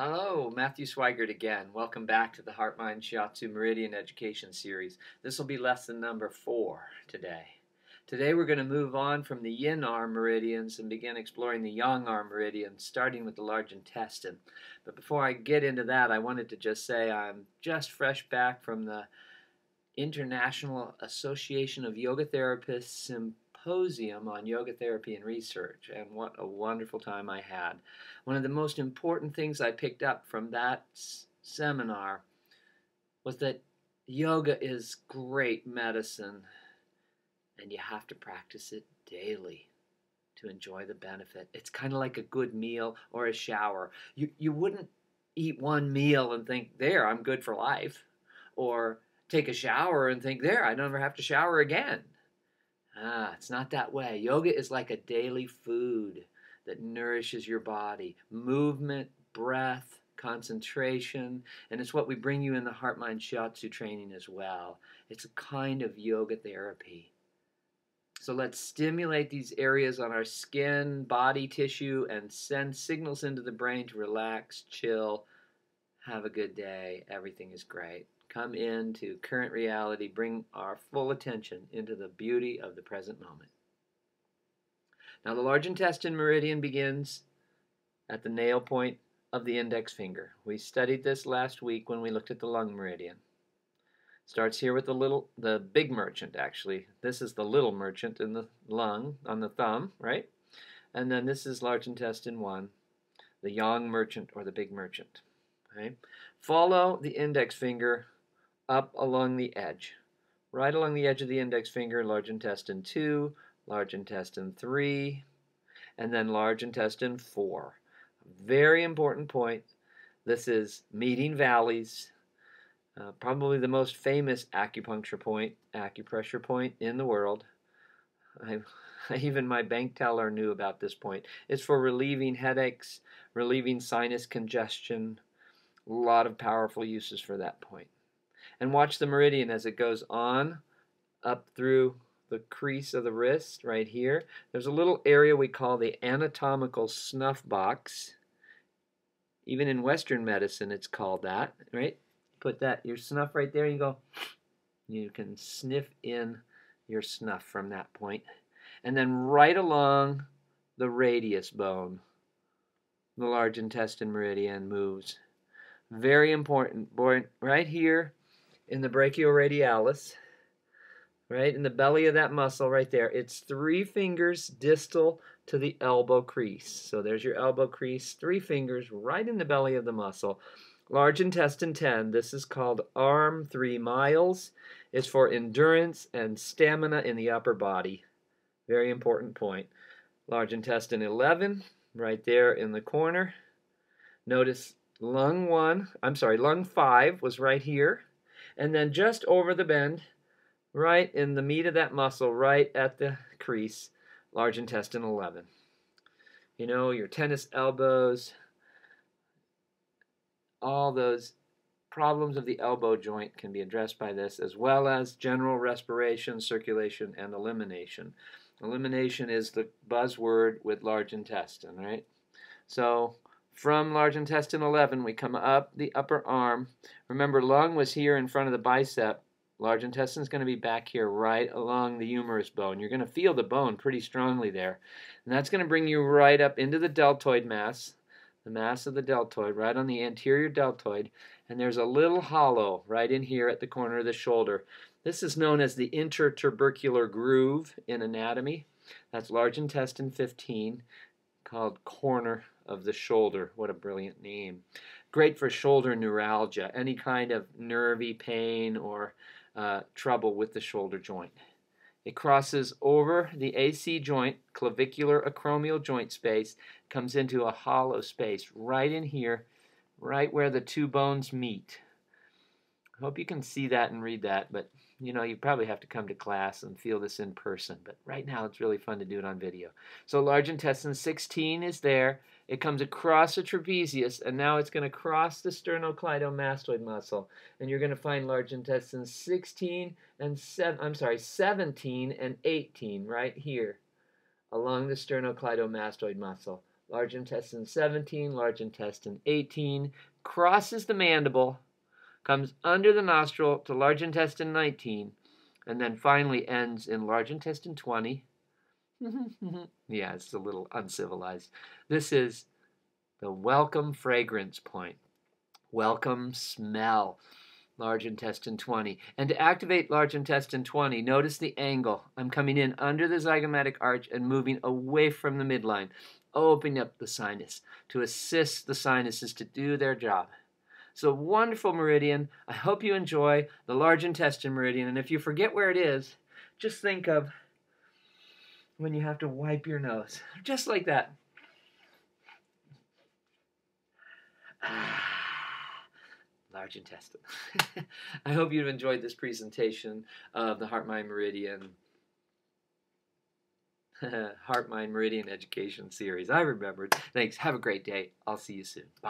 Hello, Matthew Sweigart again. Welcome back to the Heart Mind Shiatsu Meridian Education Series. This will be lesson number 4 today. Today we're going to move on from the yin arm meridians and begin exploring the yang arm meridian, starting with the large intestine. But before I get into that, I wanted to just say I'm just fresh back from the International Association of Yoga Therapists Symposium on Yoga Therapy and Research, and what a wonderful time I had. One of the most important things I picked up from that seminar was that yoga is great medicine, and you have to practice it daily to enjoy the benefit. It's kind of like a good meal or a shower. You wouldn't eat one meal and think, there, I'm good for life, or take a shower and think, there, I never have to shower again. It's not that way. Yoga is like a daily food that nourishes your body. Movement, breath, concentration, and it's what we bring you in the Heart Mind Shiatsu training as well. It's a kind of yoga therapy. So let's stimulate these areas on our skin, body tissue, and send signals into the brain to relax, chill, have a good day. Everything is great. Come into current reality, bring our full attention into the beauty of the present moment. Now the large intestine meridian begins at the nail point of the index finger. We studied this last week when we looked at the lung meridian. Starts here with the big merchant actually. This is the little merchant in the lung on the thumb, right? And then this is large intestine 1, the yang merchant or the big merchant. Okay? Follow the index finger up along the edge. Right along the edge of the index finger, large intestine 2, large intestine 3, and then large intestine 4. Very important point. This is meeting valleys, probably the most famous acupressure point in the world. Even my bank teller knew about this point. It's for relieving headaches, relieving sinus congestion. A lot of powerful uses for that point. And watch the meridian as it goes on up through the crease of the wrist right here. There's a little area we call the anatomical snuff box. Even in Western medicine it's called that, right? Put that your snuff right there and you go, you can sniff in your snuff from that point. And then right along the radius bone, the large intestine meridian moves. Very important, right here in the brachioradialis, right in the belly of that muscle right there. It's 3 fingers distal to the elbow crease. So there's your elbow crease, 3 fingers right in the belly of the muscle. Large intestine 10, this is called arm 3 miles. It's for endurance and stamina in the upper body. Very important point. Large intestine 11, right there in the corner. Notice lung 5 was right here, and then just over the bend, right in the meat of that muscle, right at the crease, large intestine 11. You know, your tennis elbows, all those problems of the elbow joint can be addressed by this, as well as general respiration, circulation, and elimination. Elimination is the buzzword with large intestine, right? So from large intestine 11, we come up the upper arm. Remember, lung was here in front of the bicep. Large intestine is going to be back here right along the humerus bone. You're going to feel the bone pretty strongly there. And that's going to bring you right up into the deltoid mass, the mass of the deltoid, right on the anterior deltoid. And there's a little hollow right in here at the corner of the shoulder. This is known as the intertubercular groove in anatomy. That's large intestine 15, called corner of the shoulder. What a brilliant name. Great for shoulder neuralgia, any kind of nervy pain or trouble with the shoulder joint. It crosses over the AC joint, clavicular acromial joint space, comes into a hollow space right in here, right where the 2 bones meet. I hope you can see that and read that, but you know, you probably have to come to class and feel this in person, but right now it's really fun to do it on video. So large intestine 16 is there. It comes across the trapezius, and now it's going to cross the sternocleidomastoid muscle, and you're going to find large intestine 16 and 17 and 18 right here along the sternocleidomastoid muscle. large intestine 17, large intestine 18, crosses the mandible, comes under the nostril to large intestine 19, and then finally ends in large intestine 20. Yeah, it's a little uncivilized. This is the welcome fragrance point. Welcome smell. Large intestine 20. And to activate large intestine 20, notice the angle. I'm coming in under the zygomatic arch and moving away from the midline, opening up the sinus to assist the sinuses to do their job. It's a wonderful meridian. I hope you enjoy the large intestine meridian. And if you forget where it is, just think of when you have to wipe your nose. Just like that. Large intestine. I hope you've enjoyed this presentation of the Heart Mind Meridian Heart Mind Meridian Education Series. I remembered. Thanks. Have a great day. I'll see you soon. Bye.